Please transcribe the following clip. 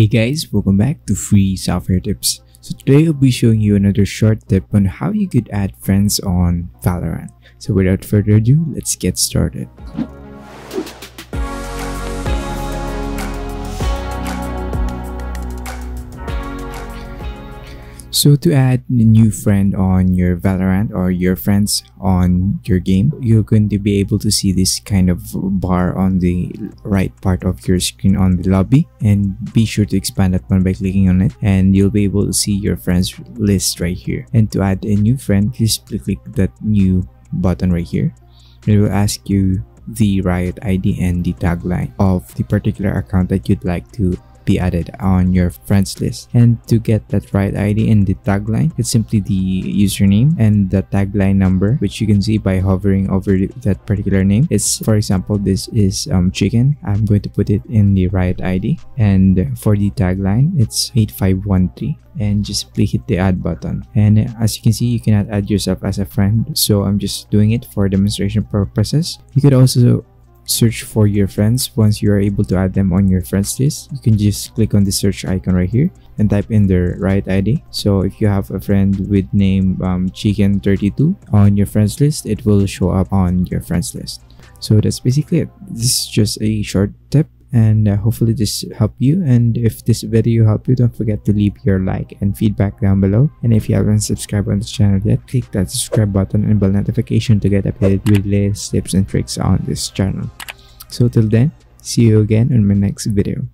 Hey guys, welcome back to Free Software Tips. So today I'll be showing you another short tip on how you could add friends on Valorant. So without further ado, let's get started. So to add a new friend on your Valorant or your friends on your game, you're going to be able to see this kind of bar on the right part of your screen on the lobby, and be sure to expand that one by clicking on it, and you'll be able to see your friends list right here. And to add a new friend, just click that new button right here. It will ask you the Riot ID and the tagline of the particular account that you'd like to be added on your friends list. And to get that Riot ID and the tagline, it's simply the username and the tagline number, which you can see by hovering over that particular name. It's, for example, this is chicken. I'm going to put it in the Riot ID, and for the tagline it's 8513, and just simply hit the add button. And as you can see, you cannot add yourself as a friend, so I'm just doing it for demonstration purposes. You could also search for your friends. Once you are able to add them on your friends list, you can just click on the search icon right here and type in their Riot ID. So if you have a friend with name chicken32 on your friends list, it will show up on your friends list. So that's basically it. This is just a short tip, and hopefully this helped you. And if this video helped you, don't forget to leave your like and feedback down below. And if you haven't subscribed on this channel yet, click that subscribe button and bell notification to get updated with latest tips and tricks on this channel. So till then, see you again in my next video.